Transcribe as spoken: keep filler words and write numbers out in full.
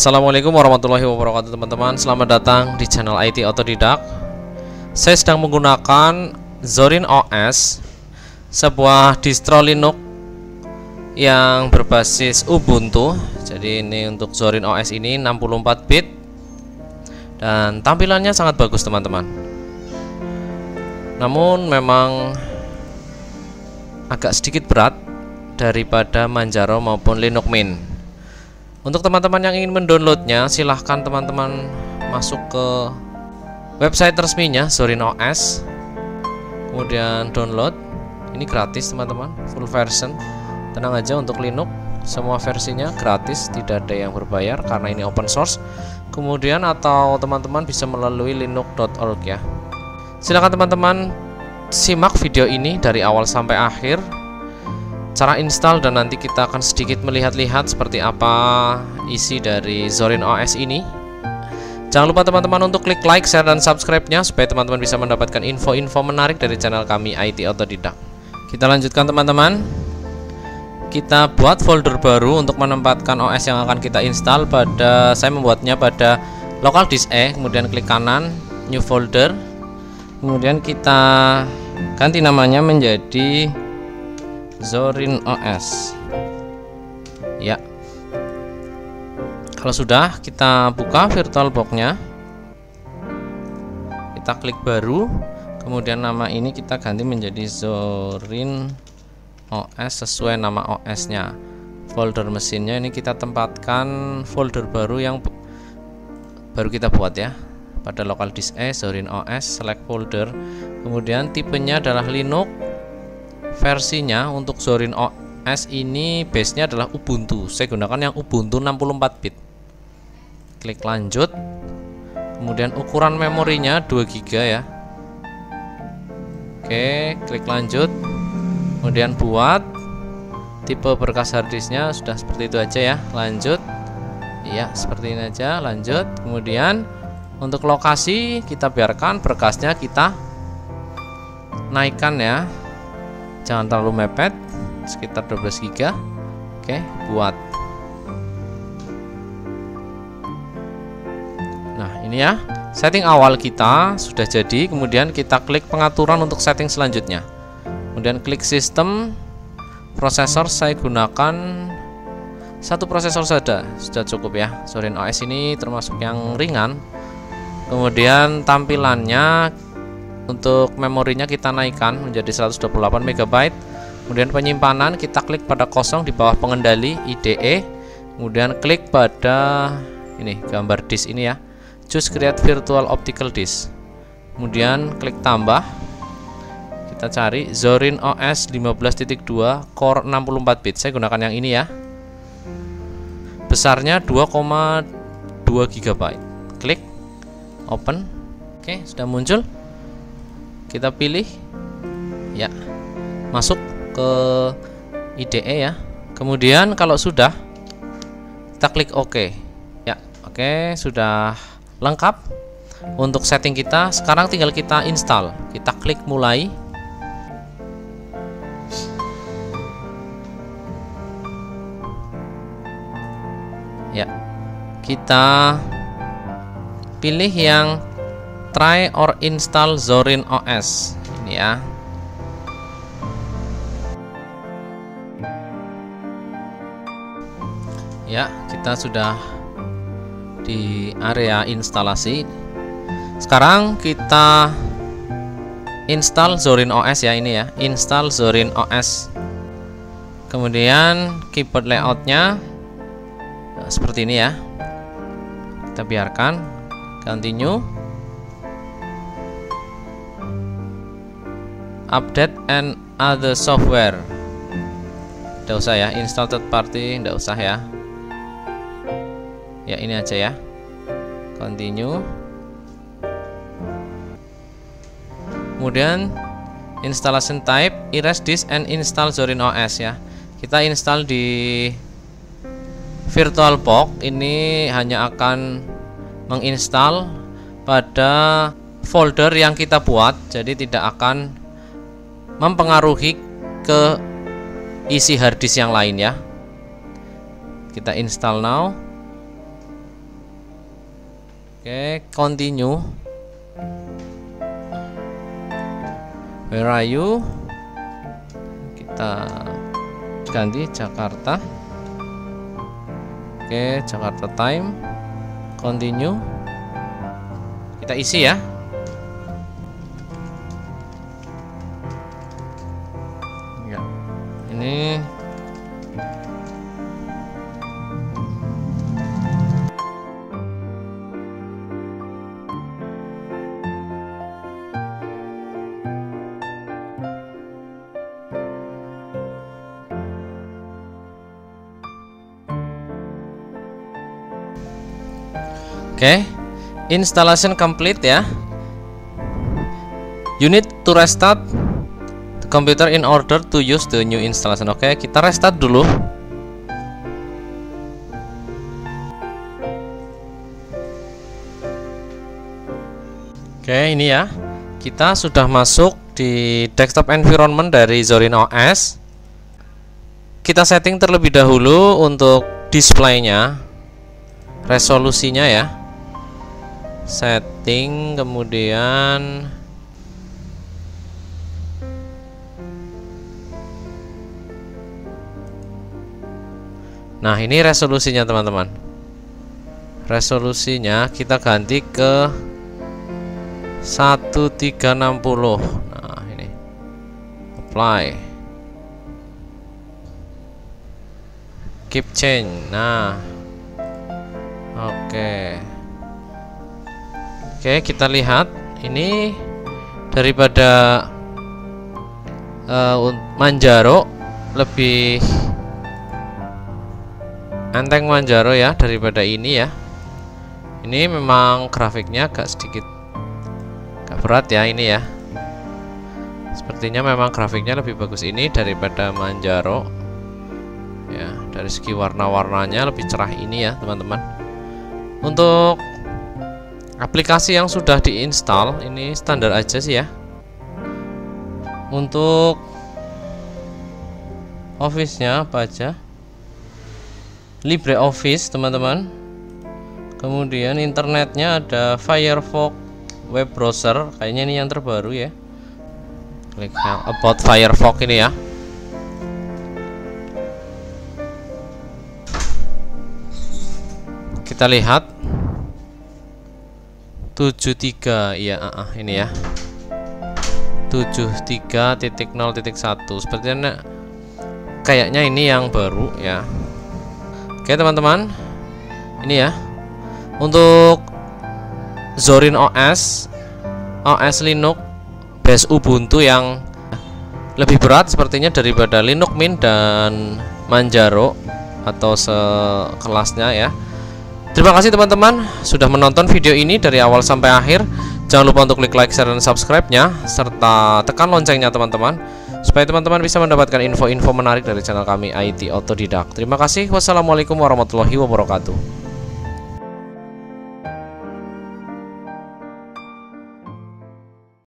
Assalamualaikum warahmatullahi wabarakatuh teman-teman. Selamat datang di channel I T Autodidak. Saya sedang menggunakan Zorin O S, sebuah distro Linux yang berbasis Ubuntu. Jadi ini untuk Zorin O S ini enam puluh empat bit dan tampilannya sangat bagus teman-teman. Namun memang agak sedikit berat daripada Manjaro maupun Linux Mint. Untuk teman-teman yang ingin mendownloadnya, silahkan teman-teman masuk ke website resminya Zorin O S, kemudian download. Ini gratis teman-teman, full version. Tenang aja, untuk Linux semua versinya gratis, tidak ada yang berbayar karena ini open source. Kemudian atau teman-teman bisa melalui linux dot org ya. Silahkan teman-teman simak video ini dari awal sampai akhir, cara install, dan nanti kita akan sedikit melihat-lihat seperti apa isi dari Zorin O S ini. Jangan lupa teman-teman untuk klik like, share, dan subscribe-nya supaya teman-teman bisa mendapatkan info-info menarik dari channel kami I T Autodidak. Kita lanjutkan teman-teman. Kita buat folder baru untuk menempatkan O S yang akan kita install. Pada saya membuatnya pada local disk E, kemudian klik kanan, new folder. Kemudian kita ganti namanya menjadi Zorin O S ya. Kalau sudah, kita buka VirtualBox-nya, kita klik baru, kemudian nama ini kita ganti menjadi Zorin O S sesuai nama O S-nya. Folder mesinnya ini kita tempatkan folder baru yang baru kita buat ya, pada local disk E, Zorin O S, select folder, kemudian tipenya adalah Linux. Versinya untuk Zorin O S ini base-nya adalah Ubuntu. Saya gunakan yang Ubuntu enam puluh empat bit. Klik lanjut. Kemudian ukuran memorinya dua giga ya. Oke, klik lanjut. Kemudian buat tipe berkas harddisk-nya sudah seperti itu aja ya. Lanjut. Iya, seperti ini aja, lanjut. Kemudian untuk lokasi kita biarkan berkasnya kita naikkan ya. Jangan terlalu mepet, sekitar dua belas giga. Oke, buat. Nah, ini ya, setting awal kita sudah jadi. Kemudian kita klik pengaturan untuk setting selanjutnya. Kemudian klik sistem. Prosesor saya gunakan satu prosesor saja, sudah cukup ya. Zorin O S ini termasuk yang ringan. Kemudian tampilannya, untuk memorinya kita naikkan menjadi seratus dua puluh delapan megabyte. Kemudian penyimpanan kita klik pada kosong di bawah pengendali I D E. Kemudian klik pada ini gambar disk ini ya. Choose create virtual optical disk. Kemudian klik tambah. Kita cari Zorin O S lima belas titik dua core enam puluh empat bit. Saya gunakan yang ini ya. Besarnya dua koma dua giga byte. Klik open. Oke, sudah muncul. Kita pilih ya, masuk ke I D E ya. Kemudian kalau sudah, kita klik OK ya. Oke, sudah lengkap untuk setting kita. Sekarang tinggal kita install. Kita klik mulai. Ya, kita pilih yang try or install Zorin O S ini ya. Ya, kita sudah di area instalasi. Sekarang kita install Zorin O S ya, ini ya, install Zorin O S. Kemudian keyboard layoutnya seperti ini ya. Kita biarkan, continue. Update and other software tidak usah ya, install third party tidak usah ya. Ya, ini aja ya, continue. Kemudian installation type, erase disk and install Zorin O S ya. Kita install di VirtualBox ini hanya akan menginstall pada folder yang kita buat, jadi tidak akan mempengaruhi ke isi harddisk yang lain ya. Kita install now. Oke, continue. Where are you? Kita ganti Jakarta. Oke, Jakarta time. Continue. Kita isi ya. Enggak. Ini Oke, okay. Installation complete ya. You need to restart the computer in order to use the new installation. Oke, okay, kita restart dulu. Oke, okay, ini ya. Kita sudah masuk di desktop environment dari Zorin O S. Kita setting terlebih dahulu untuk display-nya, resolusinya ya. Setting, kemudian nah ini resolusinya teman-teman, resolusinya kita ganti ke seribu tiga ratus enam puluh. Nah ini apply, keep change. Nah oke okay. Oke, kita lihat ini daripada uh, Manjaro, lebih enteng Manjaro ya daripada ini ya. Ini memang grafiknya agak sedikit agak berat ya ini ya. Sepertinya memang grafiknya lebih bagus ini daripada Manjaro ya. Dari segi warna-warnanya lebih cerah ini ya teman-teman. Untuk aplikasi yang sudah diinstal ini standar aja sih ya. Untuk Office-nya apa aja? LibreOffice teman-teman. Kemudian internetnya ada Firefox web browser. Kayaknya ini yang terbaru ya. Klik yang about Firefox ini ya. Kita lihat tujuh tiga ya, uh, uh, ini ya tujuh tiga titik nol titik satu. Sepertinya kayaknya ini yang baru ya. Oke teman-teman, ini ya untuk Zorin O S O S Linux base Ubuntu yang lebih berat sepertinya daripada Linux Mint dan Manjaro atau sekelasnya ya. Terima kasih teman-teman sudah menonton video ini dari awal sampai akhir. Jangan lupa untuk klik like, share, dan subscribe-nya, serta tekan loncengnya teman-teman, supaya teman-teman bisa mendapatkan info-info menarik dari channel kami I T Autodidak. Terima kasih. Wassalamualaikum warahmatullahi wabarakatuh.